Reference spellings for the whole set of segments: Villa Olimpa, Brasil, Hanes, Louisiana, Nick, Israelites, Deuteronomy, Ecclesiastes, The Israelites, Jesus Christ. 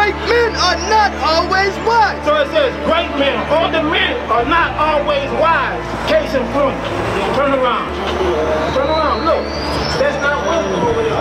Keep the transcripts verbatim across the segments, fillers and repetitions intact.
great men are not always wise. So it says great men, all the men are not always wise. Case in point. Turn around. Turn around. Look. That's not wisdom over there.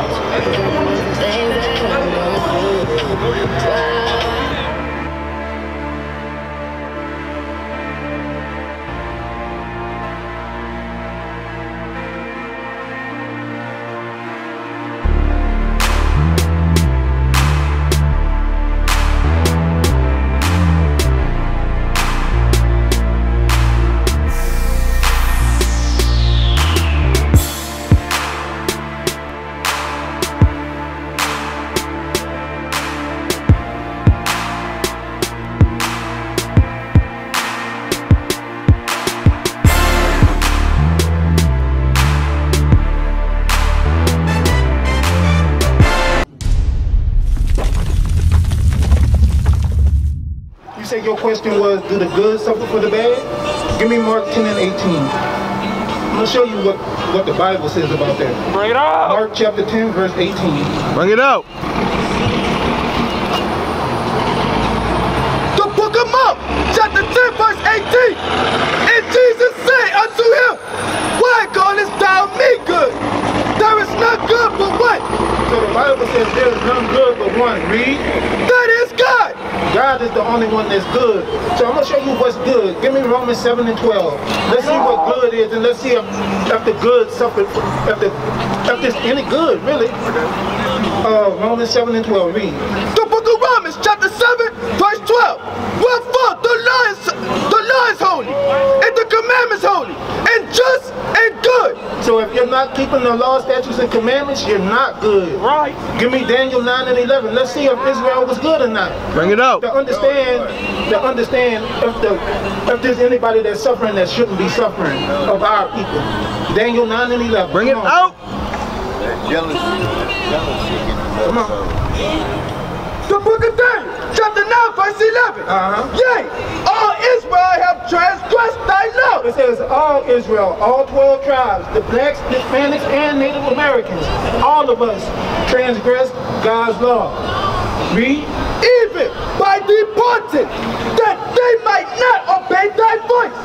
Your question was, do the good suffer for the bad? Give me Mark ten and eighteen. I'm going to show you what, what the Bible says about that. Bring it out! Mark chapter ten, verse eighteen. Bring it out! The book of Mark, chapter ten, verse eighteen. And Jesus said unto him, why callest thou me good? There is none good but one. So the Bible says there is none good but one. Read. That is God. God is the only one that's good. So I'm going to show you what's good. Give me Romans seven and twelve. Let's see what good is, and let's see if, if the good suffered, if, the, if there's any good, really. Uh, Romans seven and twelve, read. The book of Romans, chapter seven, verse twelve. Wherefore the law is, the law is holy, and the commandments holy, and just and good. So if you're not keeping the law, statutes, and commandments, you're not good. Right. Give me Daniel nine and eleven. Let's see if Israel was good or not. Bring it up. To understand, to understand if, the, if there's anybody that's suffering that shouldn't be suffering of our people. Daniel nine and eleven. Bring it out. Jealousy. Come on. The book of Daniel, chapter nine, verse eleven. Uh-huh. Yea, all Israel have transgressed thy law. It says all Israel, all twelve tribes, the blacks, Hispanics, and Native Americans, all of us transgressed God's law. Read. Even by departing, that they might not obey thy voice.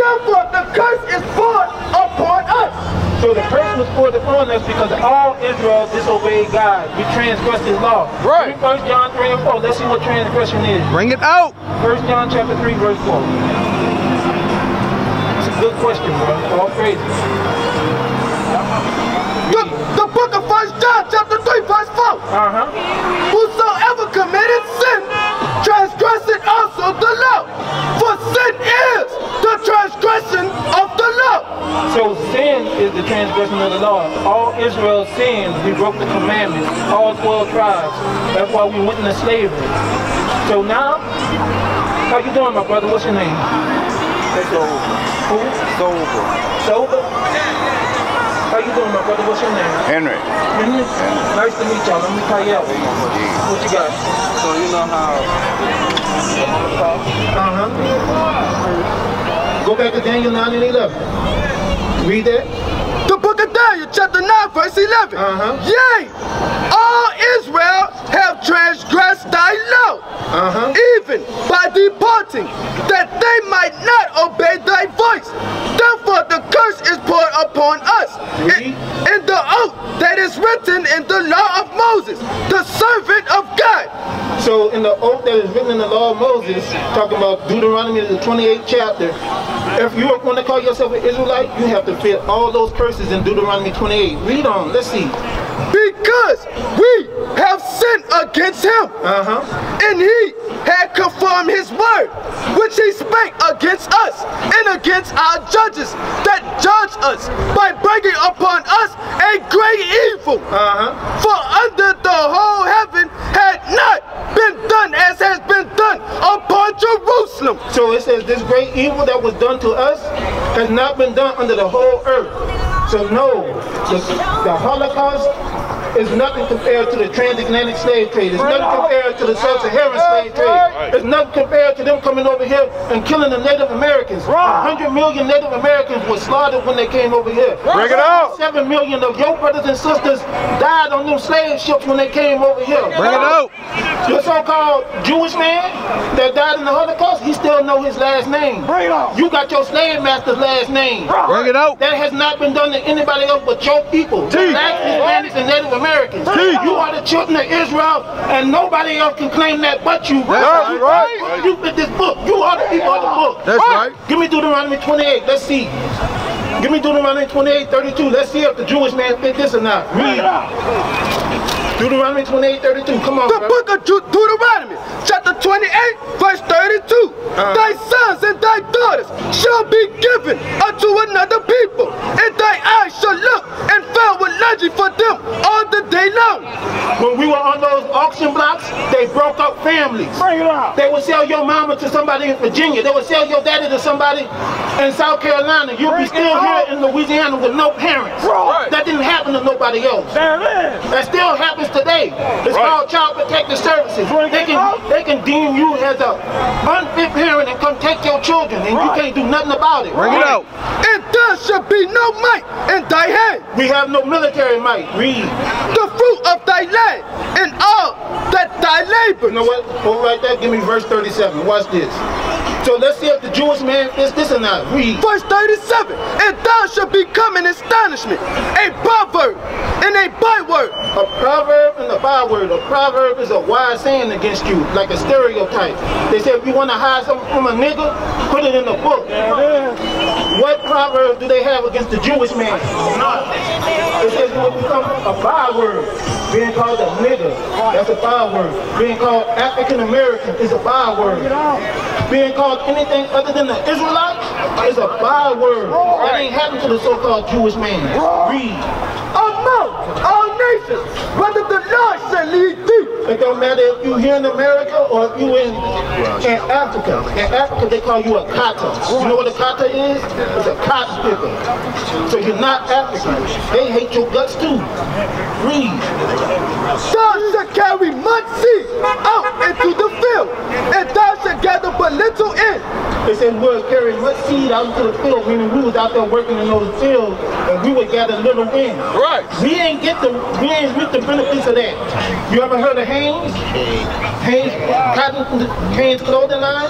Therefore the curse is poured upon us. So the curse was poured upon us because all Israel disobeyed God. We transgressed his law. Right. First John three and four. Let's see what transgression is. Bring it out. First John chapter three, verse four. It's a good question, bro. All praise. The, the book of First John, chapter three, verse four. Uh-huh. Whosoever committed sin transgresseth also the law. For sin is the transgression of the law. So sin is the transgression of the law. All Israel sinned. We broke the commandments. All twelve tribes. That's why we went into slavery. So now, how you doing, my brother? What's your name? Sober. Who? Sober. Sober? How you doing, my brother? What's your name? Henry. Henry? Nice to meet y'all. Let me call you out. What you got? So you know how... Uh-huh. Go back to Daniel nine and eleven. Read that. The book of Daniel, chapter nine, verse eleven. Uh-huh. Yea, all Israel have transgressed thy law, uh-huh. even by departing, that they might not obey thy voice. Therefore the curse is poured upon us. Read. In, in the oath that is written in the law of Moses, the servant of God. So in the oath that is written in the law of Moses, talking about Deuteronomy the twenty-eighth chapter, if you want to call yourself an Israelite, you have to fit all those curses in Deuteronomy twenty-eight. Read on. Let's see. Because we have sinned against him, uh-huh. and he had confirmed his word, which he spake against us and against our judges that judge us by bringing upon us a great evil. Uh-huh. For under the whole heaven had not been done as has been done upon Jerusalem. So it says this great evil that was done to us has not been done under the whole earth. So no, the, the Holocaust is nothing compared to the transatlantic slave trade. It's nothing compared to the sub-Saharan slave trade. It's nothing compared to them coming over here and killing the Native Americans. one hundred million Native Americans were slaughtered when they came over here. Break it out! seven million of your brothers and sisters died on them slave ships when they came over here. Bring it out! so-called Jewish man that died in the Holocaust, he still know his last name. Bring it on. You got your slave master's last name. Bring it out. That has not been done to anybody else but your people. Blacks, Hispanics, and Native Americans. Teeth. You are the children of Israel, and nobody else can claim that but you. That's right. right. You fit this book. You are the people of the book. That's right. right. Give me Deuteronomy twenty-eight. Let's see. Give me Deuteronomy twenty-eight thirty-two. Let's see if the Jewish man fit this or not. Read it out. Deuteronomy twenty-eight thirty-two. Come on. The brother. Book of Deuteronomy, chapter twenty-eight, verse thirty-two. Uh-huh. Thy sons and thy daughters shall be given unto another people, and thy eyes shall look and found with lodging for them all the day long. When we were on those auction blocks, they broke up families. Bring it out. They would sell your mama to somebody in Virginia. They would sell your daddy to somebody in South Carolina. You'll Bring be still here in Louisiana with no parents. Right. That didn't happen to nobody else. There it is. That still happens today. It's right. called Child Protective Services. They can, they can deem you as an unfit parent and come take your children, and right. you can't do nothing about it. Bring right. it out. And there shall be no might in thy hand. We have no military might. Read. The fruit of thy land and all that thy labor. You know what? Go right there. Give me verse thirty-seven. Watch this. So let's see if the Jewish man fits this or not. Read. Verse thirty-seven. And thou shalt become an astonishment, a proverb, and a byword. A proverb and a byword. A proverb is a wise saying against you, like a stereotype. They say if you want to hide something from a nigga, put it in a book. Yeah. What proverb do they have against the Jewish man? None. It says you will become a byword. Being called a nigga, that's a byword. Being called African American is a byword. Being called anything other than the Israelite is a byword. That ain't happened to the so-called Jewish man. Read. Among all nations, whether the Lord shall lead thee. It don't matter if you're here in America or if you're in, in Africa. In Africa, they call you a kata. You know what a kata is? It's a cotton picker. So you're not African. They hate your guts too. Read. Thou shalt carry much seed out into the field, and thou shalt gather but little in. It said we were carrying much seed out into the field, meaning we was out there working in those fields, and we would gather little in. Right. We ain't get the we ain't get the benefits of that. You ever heard of Hanes? Hanes Cotton, Hanes clothing line.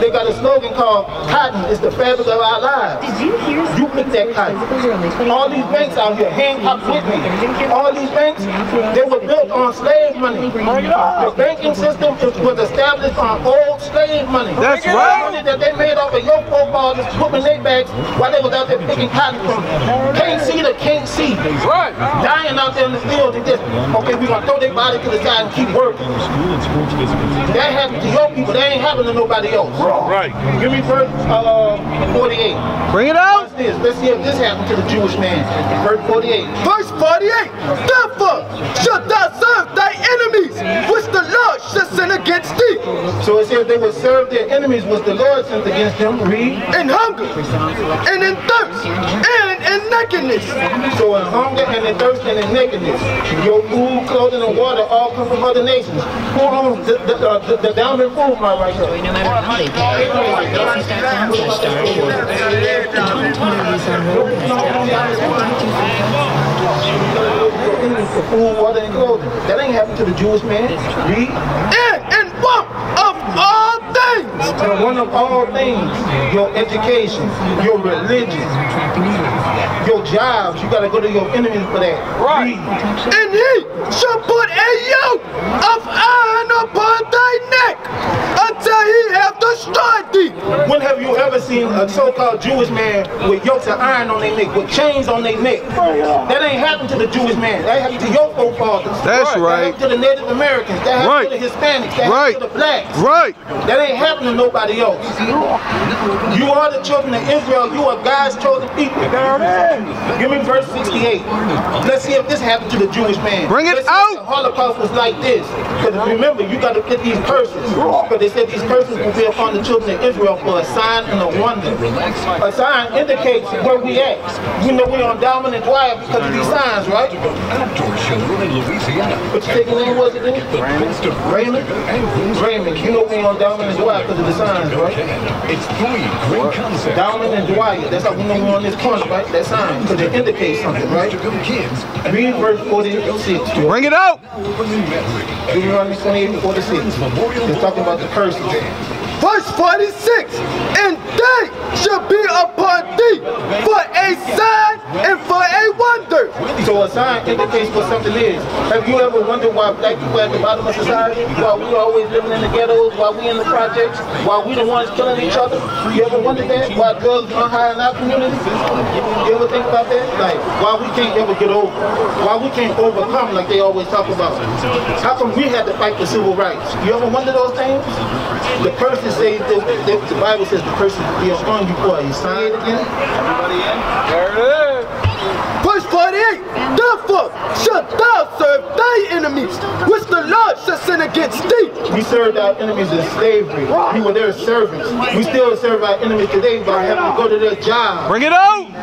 They got a slogan called "Cotton is the fabric of our lives." Did you hear? You pick that cotton. All these banks out here, hang up with me. All these banks, they were built on slave money. The banking system was established on old slave money. That's right. The money that they made off of your football just putting their bags while they was out there picking cotton from can't see the can't see. Right. Dying out there in the field and just, okay, we're going to throw their body to the side and keep working. That happened to your people. That ain't happened to nobody else. Right. Give me verse uh, forty-eight. Bring it out. What's this? Let's see if this happened to the Jewish man. Verse forty-eight. Verse forty-eight. Therefore shalt thou serve thy enemies, which the Lord shall send against thee. So it says they would serve their enemies, which the Lord sent against them. Read. In hunger, and in thirst, and in nakedness. So in hunger, and in thirst, and in nakedness. Your food, clothing, and water all come from other nations. Food on the, the, the, the downward food, my right here. For food, water, and clothing. That ain't happened to the Jewish man. Read. And, and one of all things. And one of all things. Your education, your religion, your jobs. You got to go to your enemies for that. Right. And he shall put a yoke of iron upon thy neck until he have destroyed thee. When have you ever seen a so-called Jewish man with yokes of iron on their neck, with chains on their neck? That ain't happened to the Jewish man. That happened to your forefathers. That's right. That happened to the Native Americans. That happened right. to the Hispanics. That right. happened to the blacks. Right. That ain't happened to nobody else. You are the children of Israel. You are God's chosen people. Give me verse sixty-eight. Let's see if this happened to the Jewish man. Bring it Let's out. See if the Holocaust was like this. Because remember, you got to get these curses. Because they said these curses will be upon the children of Israel for a sign and a wonder. A sign indicates where we at. You know we're on dominant drive because of these signs, right? Which state name was it then? Raymond? Raymond. You know we're on dominant drive because of the signs, right? It's three dominant drive. That's how we know we're on this corner, right? That sign. Because it indicates something, right? Read verse forty-six. Bring it out! Deuteronomy twenty-eight, forty-six. It's talking about the curses. Verse forty-six, and they shall be upon thee for a sign and for a wonder. So a sign indicates what something is. Have you ever wondered why black people at the bottom of society, why we always living in the ghettos, why we in the projects, why we the ones killing each other? You ever wondered that? Why drugs run high in our community? You ever think about that? Like, why we can't ever get over? Why we can't overcome like they always talk about? How come we had to fight for civil rights? You ever wonder those things? The person Say the, the, the Bible says the person be upon you for a sign again. Everybody in? There it is. Verse forty-eight. Therefore shalt thou serve thy enemies, which the Lord shall send against thee. We served our enemies in slavery. We were their servants. We still serve our enemies today by having to go to their job. Bring it out.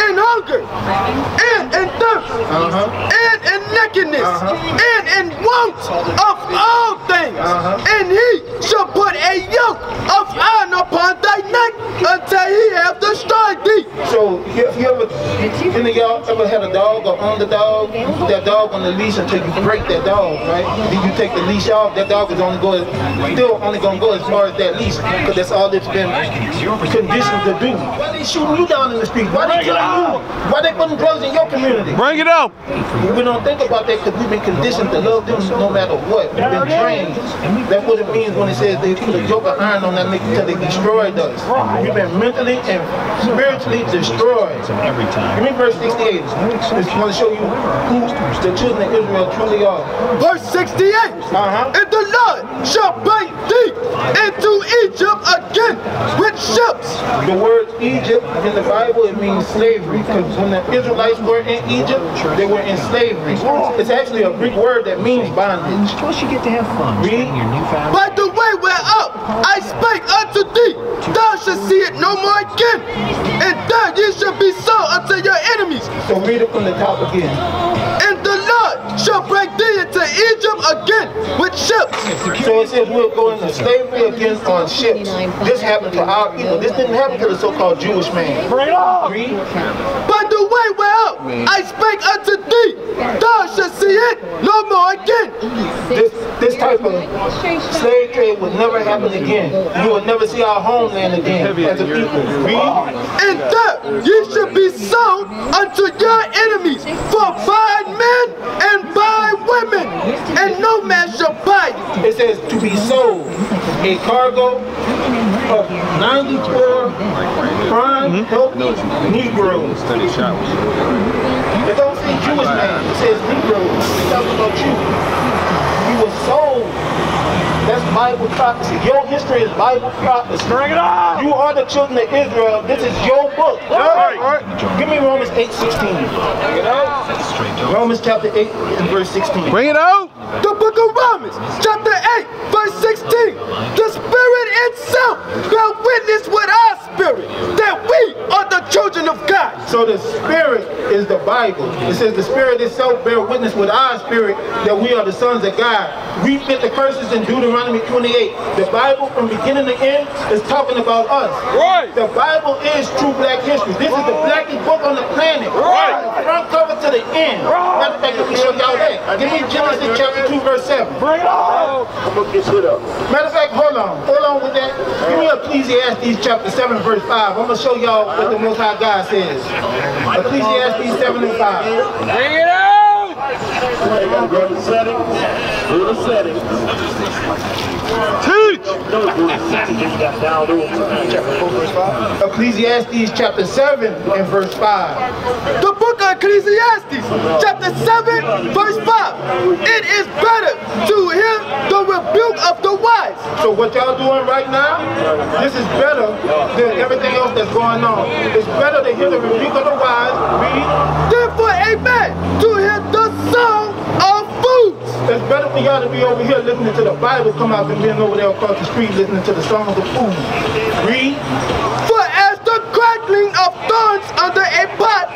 In hunger, and in thirst, uh-huh. and in nakedness, uh-huh. and in want of all things, uh-huh. and he shall put a yoke of iron upon thy neck until he have destroyed thee. So, if you ever, any of y'all ever had a dog or owned a dog, you put that dog on the leash until you break that dog, right? Then you take the leash off, that dog is only going, still only going to go as far as that leash, because that's all it's been conditioned to do. Why they shooting you down in the street? Why they killing you? Why they putting drugs in your community? Bring it up! We don't think about that because we've been conditioned to love them no matter what. We've been trained. That's what it means when it says they put a yoke of iron on that nigga until they destroyed us. We've been mentally and spiritually destroyed. Give me verse sixty-eight. I just want to show you who the children of Israel truly are. Verse sixty-eight. Uh-huh. And the Lord shall bring thee into Egypt again with ships. The word Egypt in the Bible, it means slavery. Because when the Israelites were in Egypt, they were in slavery. It's actually a Greek word that means bondage. Plus, you get to have fun. Read. By the way whereof I spake unto thee, thou shalt see it no more again, and thou ye shall be sold unto your enemies. So read it from the top again. And the Lord shall bring thee into Egypt again with ships. So it says we'll go into slavery again on ships. This happened to our people. This didn't happen to the so-called Jewish man. Read. By the way whereof I spake unto thee, thou shalt see it no more again. This, this type of slave trade will never happen again. You will never see our homeland again as a people. Read. And that ye shall be sold unto your enemies for by men and by women, and no man shall buy you. It says to be sold. A cargo of ninety-four prime help Negroes. It don't say Jewish man, it says Negroes. It talks about you. You were sold. That's Bible prophecy. Your history is Bible prophecy. Bring it on! You are the children of Israel. This is your book. All right. All right. Give me Romans eight sixteen. Bring it out. Romans chapter eight and verse sixteen. Bring it out. The book of Romans chapter eight verse sixteen. The Spirit itself bear witness with our spirit that we are the children of God. So the Spirit is the Bible. It says the Spirit itself bear witness with our spirit that we are the sons of God. We fit the curses in Deuteronomy twenty-eight. The Bible from beginning to end is talking about us. Right. The Bible is true black history. This is the blackest book on the planet. Right. From the front cover to the end. Right. Matter of fact, let me show y'all that. Give me Genesis chapter two, verse seven. Bring it on. I'm going to get it up. Matter of fact, hold on. Hold on with that. Give me Ecclesiastes chapter seven, verse five. I'm going to show y'all what the Most High God says. Ecclesiastes seven and five. Bring it up. Go to settings. Go to settings. Teach! Ecclesiastes chapter seven and verse five. The book of Ecclesiastes chapter seven verse five. It is better to hear the rebuke of the wise. So what y'all doing right now, this is better than everything else that's going on. It's better to hear the rebuke of the wise. Read. Therefore, amen, to hear the song of fools. It's better for y'all to be over here listening to the Bible come out than being over there across the street listening to the songs of food. Read. For as the crackling of thorns under a pot,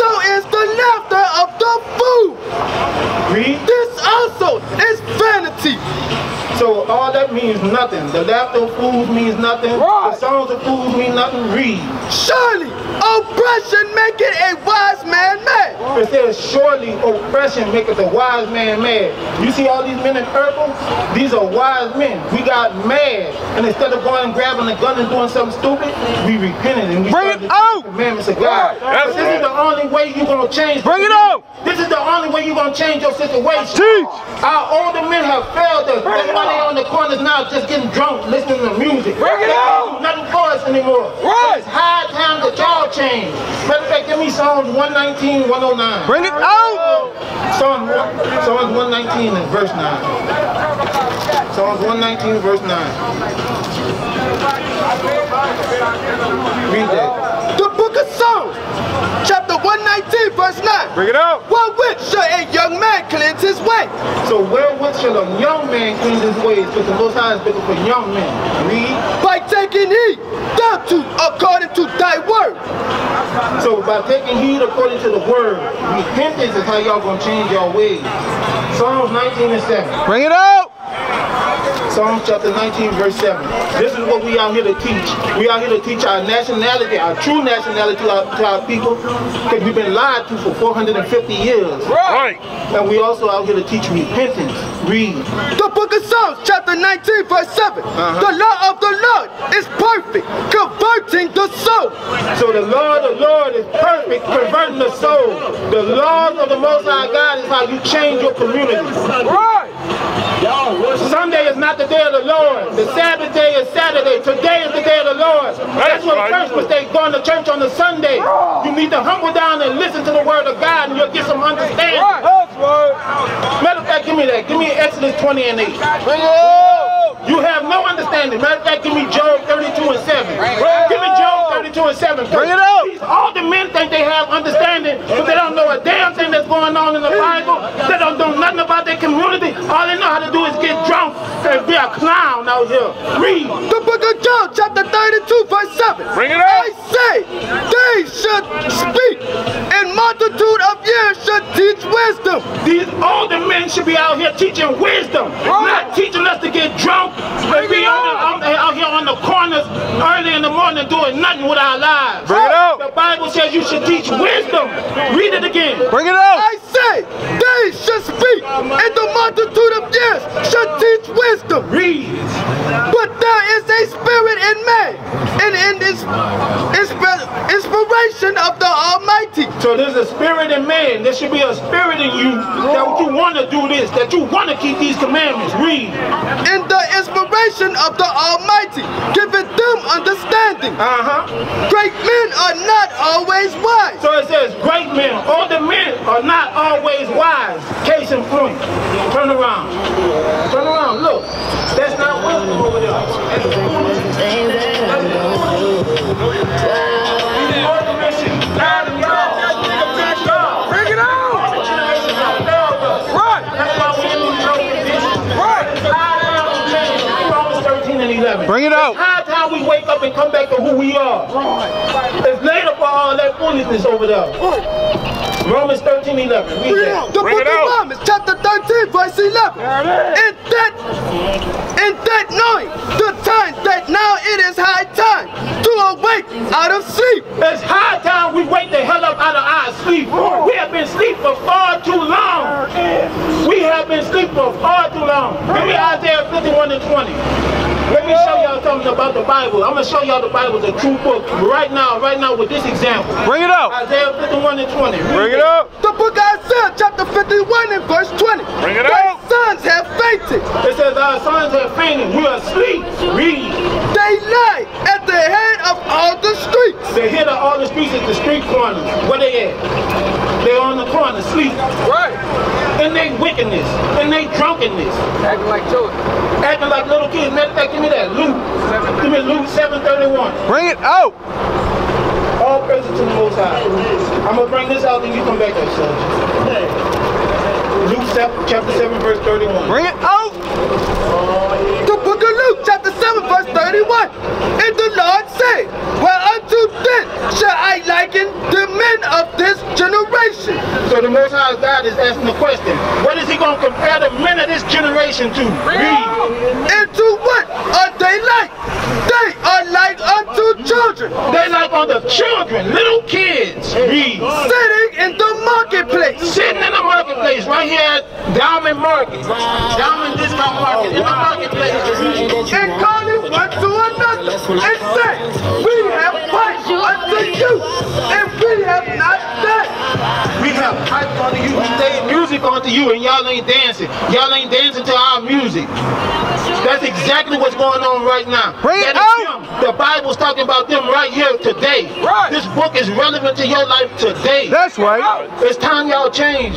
so is the laughter of the fool. Read. This also is vanity. So all that means nothing. The laughter of fools means nothing. Right. The songs of fools mean nothing. Read. Surely oppression maketh a wise man mad. It says surely oppression maketh a wise man mad. You see all these men in purple? These are wise men. We got mad. And instead of going and grabbing a gun and doing something stupid, we repented and we bring it out. The commandments of God. Right. This right. is the only way you're going to change. Bring it out. This is the only way you're going to change your situation. Teach. Our older men have failed us. They on the corners now just getting drunk listening to music. Bring it out! Nothing for us anymore. Right. It's high time that y'all change. Matter of fact, give me Psalms one nineteen, one oh nine. Bring it out! Psalms, Psalms one nineteen and verse nine. Psalms one nineteen verse nine. Read that. The book of Psalms, chapter one nineteen verse nine. Bring it out! Wherewith shall a young man cleanse his way? So wherewith shall a young man cleanse his ways? Because the Most High is looking for young men. Read. By taking heed thereunto according to thy word. So by taking heed according to the word, repentance is how y'all gonna change your ways. Psalms nineteen and seven. Bring it out! Psalms chapter nineteen verse seven. This is what we out here to teach. We out here to teach our nationality, our true nationality to our, to our people, because we've been lied to for four hundred fifty years. Right. And we also out here to teach repentance. Read. The book of Psalms chapter nineteen verse seven. Uh-huh. The law of the Lord is perfect, converting the soul. So the law of the Lord is perfect, converting the soul. The laws of the Most High God is how you change your community. Right. Sunday is not the day of the Lord. The Sabbath day is Saturday. Today is the day of the Lord. That's what first mistake, going to church on a Sunday. You need to humble down and listen to the word of God and you'll get some understanding. Matter of fact, give me that. Give me Exodus twenty and eight. You have no understanding. Matter of fact, give me Job thirty-two and seven. Give me Job thirty-two and seven. Bring it up. All the men think they have understanding, but they don't know a damn thing that's going on in the Bible. They don't know nothing about their community. All they know how to do is get drunk and be a clown out here. Read. The book of Job, chapter thirty-two, verse seven. Bring it up. I say, they should speak, and multitude of years should teach wisdom. These older men should be out here teaching wisdom, oh. not teaching us to get drunk and be out, the, out here on the corners early in the morning doing nothing with our lives. Bring it up. The Bible says you should teach wisdom. Read it again. Bring it up. I say, they should speak, and the multitude of years should teach wisdom. Read. But there is a spirit in man, and in this inspiration of the Almighty. So there's a spirit in man. There should be a spirit in you that you want to do this, that you want to keep these commandments. Read. In the inspiration of the Almighty, giving them understanding. Uh-huh. Great men are not always wise. So it says great men, all the men are not always wise. Case in point. Turn around. Turn around. Look. That's not wisdom over there. That's foolishness. That's foolishness. Bring it on. Right. That's why we didn't know this. Right. Romans thirteen and eleven. Bring it out. We wake up and come back to who we are. It's later for all that foolishness over there. Romans thirteen eleven. Read that. The book of Romans, chapter thirteen, verse eleven. In that, in that knowing the time that now it is high time to awake out of sleep. It's high time we wake the hell up out of our sleep. We have been asleep for far too long. We have been asleep for far too long. Give me Isaiah fifty-one and twenty. Let me show y'all something about the Bible. I'm going to show y'all the Bible is a true book. Right now, right now with this example. Bring it up. Isaiah fifty-one and twenty. Bring it up. The book of Isaiah, chapter fifty-one and verse twenty. Bring it up. Thy sons have fainted. It says our sons have fainted. We are asleep. Read. They lie at the head of all the streets. The head of all the streets is the street corners. Where they at? They're on the corner, sleep. Right. And they wickedness. And they drunkenness. Acting like children. Acting like little kids. Matter of fact, give me that. Luke. Give me Luke seven thirty-one. Bring it out. All praises to the Most High. I'm going to bring this out and you come back up, sir. Luke chapter seven, verse thirty-one. Bring it out. The book of Luke, chapter seven, verse thirty-one. And the Lord said, whereunto then shall I liken the men of this generation? So the Most High God is asking the question, what is he going to compare the men of this generation to? Read. Into what are they like? They are like unto children. They like unto children, little kids. Read. Sitting in the marketplace. Sitting in the marketplace, right here at Diamond Market. Diamond Discount Market, in the marketplace. And calling one to another, and say, we have piped unto you, and we have not done. We have piped unto you, we played music unto you, and y'all ain't dancing. Y'all ain't dancing to our music. That's exactly what's going on right now. Bring it out. The Bible's talking about them right here today. Right. This book is relevant to your life today. That's right. It's time y'all change.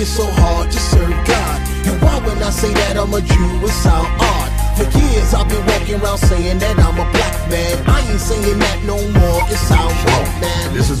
It's so hard to serve God. And why when I say that I'm a Jew, it sound odd. For years I've been walking around saying that I'm a black man. I ain't saying that no more, it sound wrong, man. This is